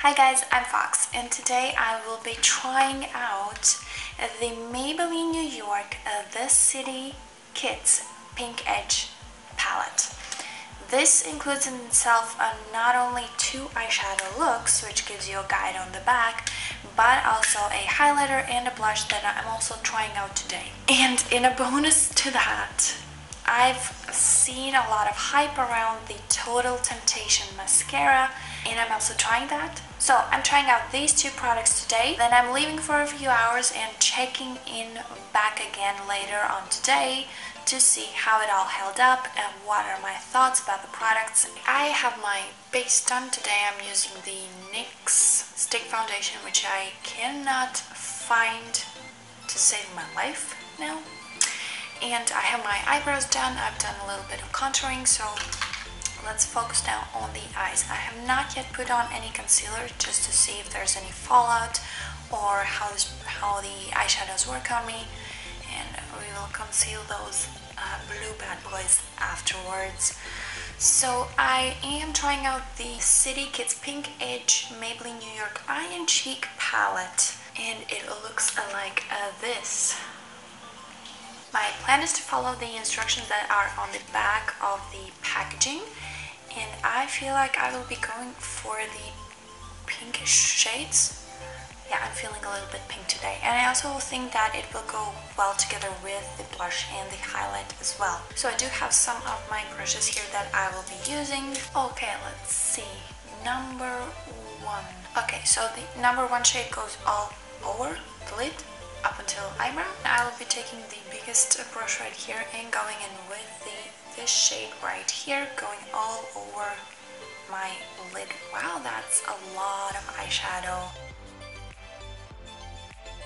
Hi guys, I'm Fox, and today I will be trying out the Maybelline New York The City Kids Pink Edge Palette. This includes in itself not only two eyeshadow looks, which gives you a guide on the back, but also a highlighter and a blush that I'm also trying out today. And in a bonus to that, I've seen a lot of hype around the Total Temptation Mascara, and I'm also trying that. So I'm trying out these two products today, then I'm leaving for a few hours and checking in back again later on today to see how it all held up and what are my thoughts about the products. I have my base done today. I'm using the NYX stick foundation, which I cannot find to save my life now. And I have my eyebrows done. I've done a little bit of contouring, so let's focus now on the eyes. I have not yet put on any concealer just to see if there's any fallout or how the eyeshadows work on me, and we will conceal those blue bad boys afterwards. So I am trying out the City Kids Pink Edge Maybelline New York Eye and Cheek Palette, and it looks like this. My plan is to follow the instructions that are on the back of the packaging, and I feel like I will be going for the pinkish shades. Yeah, I'm feeling a little bit pink today, and I also think that it will go well together with the blush and the highlight as well. So I do have some of my brushes here that I will be using. Okay, let's see. Number one. Okay, so the number one shade goes all over the lid, up until eyebrow. I will be taking the biggest brush right here and going in with this shade right here, going all over my lid. Wow, that's a lot of eyeshadow.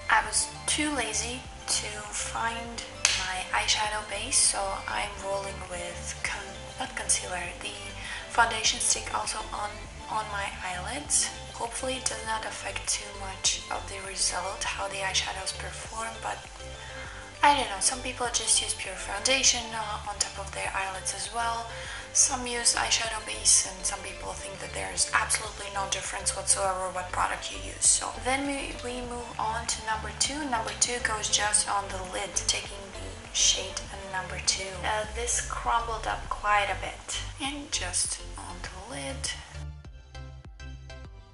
I was too lazy to find my eyeshadow base, so I'm rolling with not concealer, the foundation stick also on my eyelids. Hopefully it does not affect too much of the result, how the eyeshadows perform, but I don't know, some people just use pure foundation on top of their eyelids as well. Some use eyeshadow base, and some people think that there's absolutely no difference whatsoever what product you use. So then we move on to number two. Number two goes just on the lid, taking the shade number two. This crumbled up quite a bit, and just on the lid.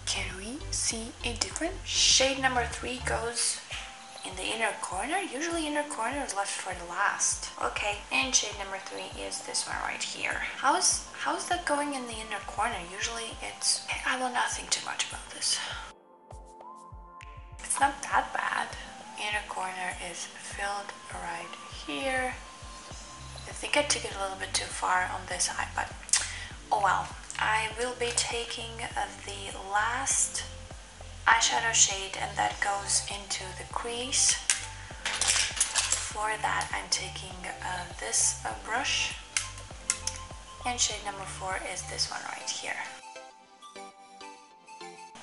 Can we see a difference? Shade number three goes in the inner corner. Usually inner corner is left for the last. Okay, and shade number three is this one right here. How's that going in the inner corner? Usually it's... I will not think too much about this. It's not that bad. Inner corner is filled right here. I think I took it a little bit too far on this eye, but oh well. I will be taking the last eyeshadow shade, and that goes into the crease. For that I'm taking this brush, and shade number four is this one right here.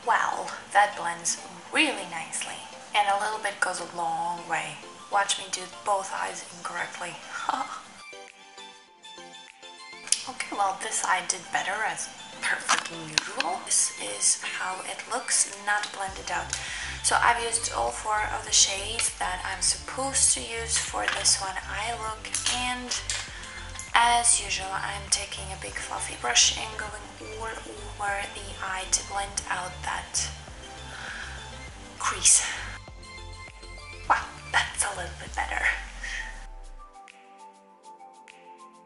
Wow, that blends really nicely, and a little bit goes a long way. Watch me do both eyes incorrectly. Okay, well, this eye did better, as per fucking usual. This is how it looks, not blended out. So I've used all four of the shades that I'm supposed to use for this one eye look, and as usual, I'm taking a big fluffy brush and going all over the eye to blend out that crease. Wow, that's a little bit better.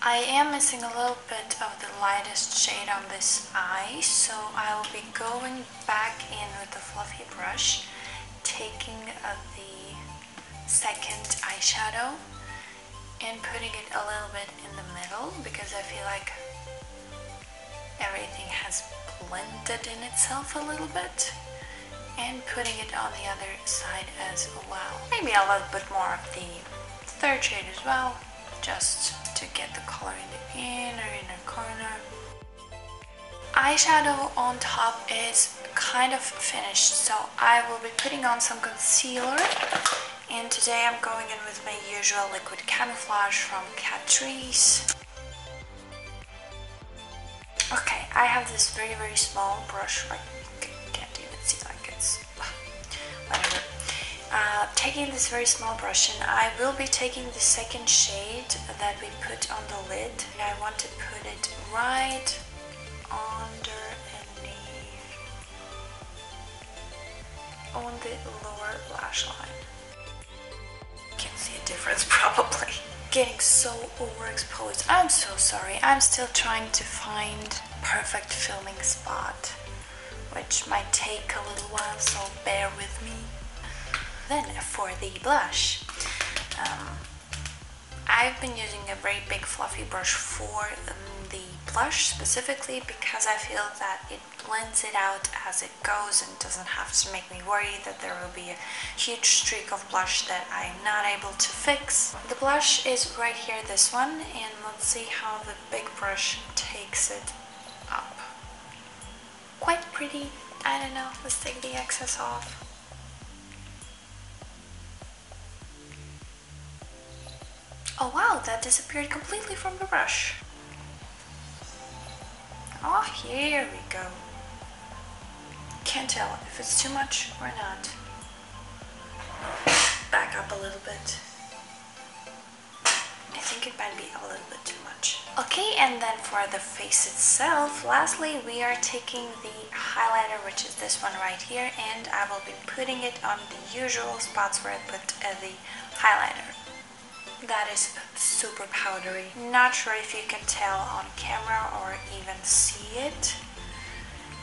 I am missing a little bit of the lightest shade on this eye, so I will be going back in with the fluffy brush, taking the second eyeshadow and putting it a little bit in the middle, because I feel like everything has blended in itself a little bit, and putting it on the other side as well. Maybe a little bit more of the third shade as well, just to get the color in the inner corner. Eyeshadow on top is kind of finished, so I will be putting on some concealer, and today I'm going in with my usual liquid camouflage from Catrice. Okay, I have this very, very small brush. I can't even whatever. Taking this very small brush, and I will be taking the second shade that we put on the lid, and I want to put it right underneath on the lower lash line. You can see a difference probably. Getting so overexposed. I'm so sorry. I'm still trying to find perfect filming spot, which might take a little while, so bear with me. Then for the blush, I've been using a very big fluffy brush for the blush specifically because I feel that it blends it out as it goes and doesn't have to make me worry that there will be a huge streak of blush that I'm not able to fix. The blush is right here, this one, and let's see how the big brush takes it up. Quite pretty. I don't know, let's take the excess off. Oh wow, that disappeared completely from the brush. Oh, here we go. Can't tell if it's too much or not. Back up a little bit. I think it might be a little bit too much. Okay, and then for the face itself, lastly, we are taking the highlighter, which is this one right here, and I will be putting it on the usual spots where I put the highlighter. That is super powdery. Not sure if you can tell on camera or even see it,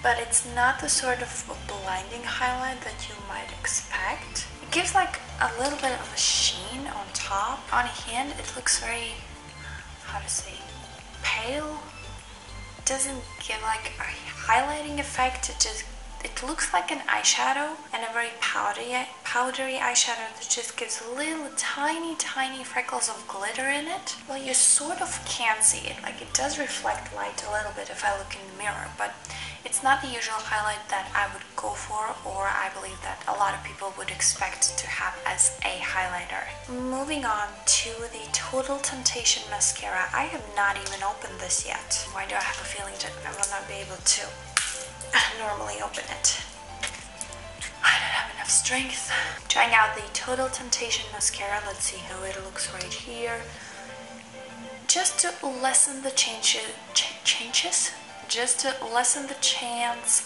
but it's not the sort of blinding highlight that you might expect. It gives like a little bit of a sheen on top. On hand, it looks very, how to say, pale. It doesn't give like a highlighting effect. It looks like an eyeshadow, and a very powdery eyeshadow that just gives little tiny freckles of glitter in it. Well, you sort of can see it, like it does reflect light a little bit if I look in the mirror, but it's not the usual highlight that I would go for, or I believe that a lot of people would expect to have as a highlighter. Moving on to the Total Temptation Mascara. I have not even opened this yet. Why do I have a feeling that I will not be able to normally open it? I don't have enough strength. Trying out the Total Temptation Mascara. Let's see how it looks right here. Just to lessen the chance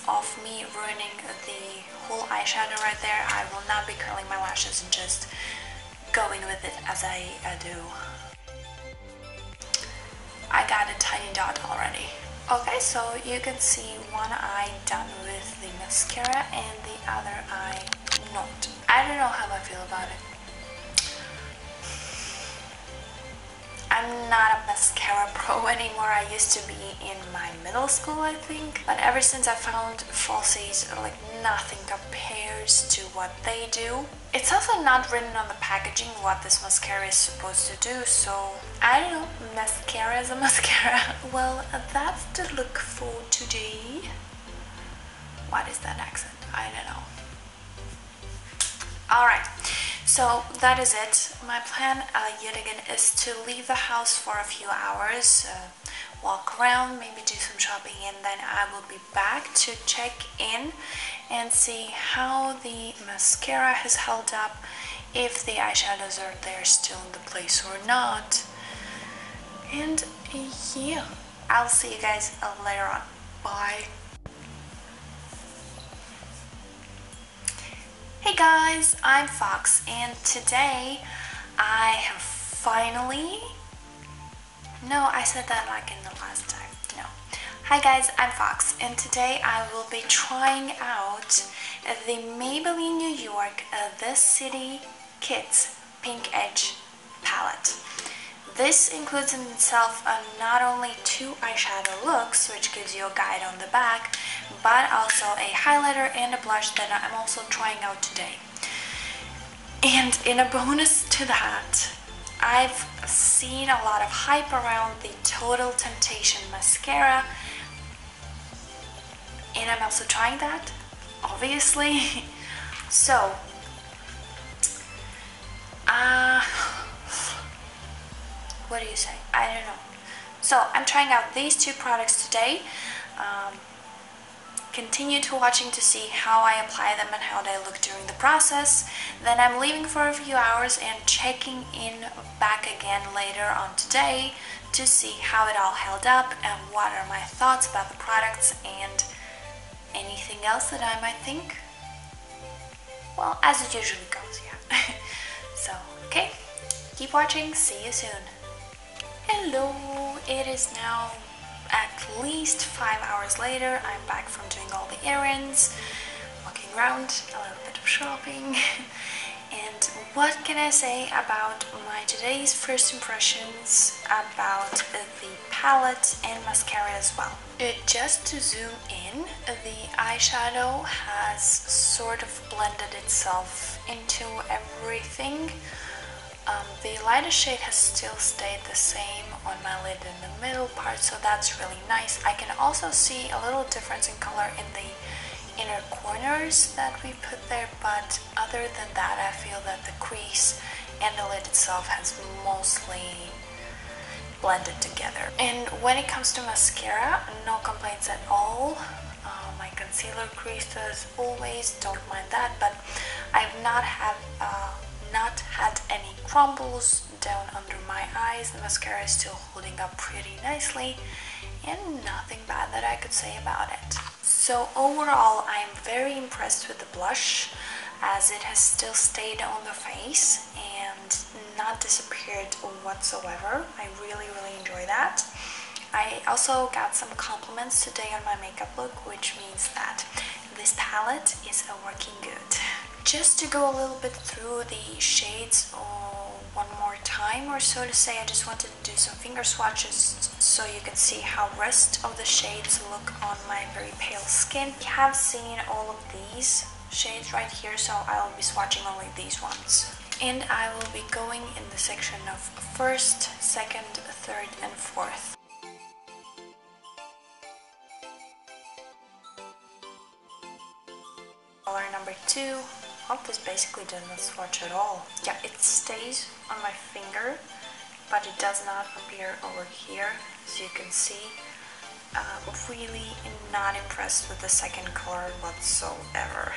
of me ruining the whole eyeshadow right there, I will not be curling my lashes and just going with it as I do. I got a tiny dot already. Okay, so you can see one eye done with the mascara and the other eye not. I don't know how I feel about it. I'm not a mascara pro anymore. I used to be in my middle school, I think. But ever since I found falsies, like nothing compares to what they do. It's also not written on the packaging what this mascara is supposed to do, so I don't know, mascara is a mascara. Well, that's the look for today. What is that accent? I don't know. Alright, so that is it. My plan yet again is to leave the house for a few hours, walk around, maybe do some shopping, and then I will be back to check in and see how the mascara has held up, if the eyeshadows are there still in the place or not. And yeah, I'll see you guys later on. Bye. Hey guys, I'm Fox, and today I have finally... No, I said that like in the last time. No. Hi guys, I'm Fox, and today I will be trying out the Maybelline New York The City Kids Pink Edge Palette. This includes in itself not only two eyeshadow looks, which gives you a guide on the back, but also a highlighter and a blush that I'm also trying out today. And in a bonus to that, I've seen a lot of hype around the Total Temptation Mascara, and I'm also trying that, obviously. So, what do you say? I don't know. So I'm trying out these two products today. Continue to watching to see how I apply them and how they look during the process. Then I'm leaving for a few hours and checking in back again later on today to see how it all held up and what are my thoughts about the products and anything else that I might think. Well, as it usually goes, yeah. So, okay, keep watching, see you soon. Hello, it is now at least 5 hours later. I'm back from doing all the errands, walking around, a little bit of shopping. And what can I say about my today's first impressions about the palette and mascara as well? Just to zoom in, the eyeshadow has sort of blended itself into everything. The lighter shade has still stayed the same on my lid in the middle part, so that's really nice. I can also see a little difference in color in the inner corners that we put there, but other than that, I feel that the crease and the lid itself has mostly blended together. And when it comes to mascara, no complaints at all. My concealer creases always, don't mind that, but I've not had any crumbles down under my eyes. The mascara is still holding up pretty nicely and nothing bad that I could say about it. So overall, I'm very impressed with the blush, as it has still stayed on the face and not disappeared whatsoever. I really, really enjoy that. I also got some compliments today on my makeup look, which means that this palette is a working good. Just to go a little bit through the shades one more time or so to say, I just wanted to do some finger swatches so you can see how rest of the shades look on my very pale skin. You have seen all of these shades right here, so I will be swatching only these ones. And I will be going in the section of first, second, third, and fourth. Color number 2. Oh, this basically does not swatch at all. Yeah, it stays on my finger, but it does not appear over here, as you can see. Really not impressed with the second color whatsoever.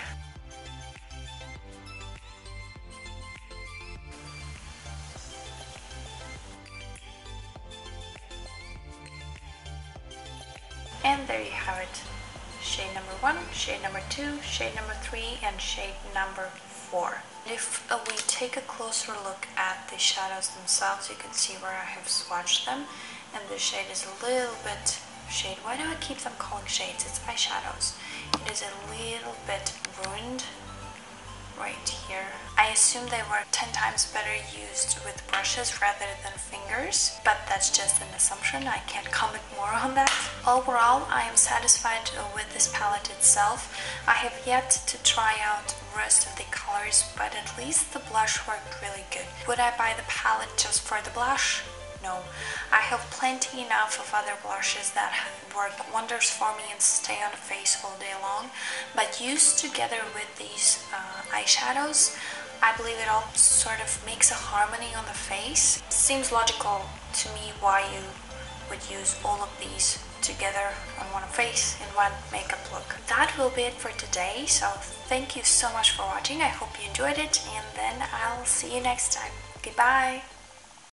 And there you have it. Shade number 1, shade number 2, shade number 3, and shade number 4. If we take a closer look at the shadows themselves, you can see where I have swatched them, and the shade is a little bit shade. Why do I keep them calling shades? It's eyeshadows. It is a little bit ruined right here. I assume they were 10 times better used with brushes rather than fingers, but that's just an assumption. I can't comment more on that. Overall, I am satisfied with this palette itself. I have yet to try out the rest of the colors, but at least the blush worked really good. Would I buy the palette just for the blush? No. I have plenty enough of other blushes that work wonders for me and stay on the face all day long, but used together with these eyeshadows, I believe it all sort of makes a harmony on the face. Seems logical to me why you would use all of these together on one face in one makeup look. That will be it for today, so thank you so much for watching. I hope you enjoyed it, and then I'll see you next time. Goodbye!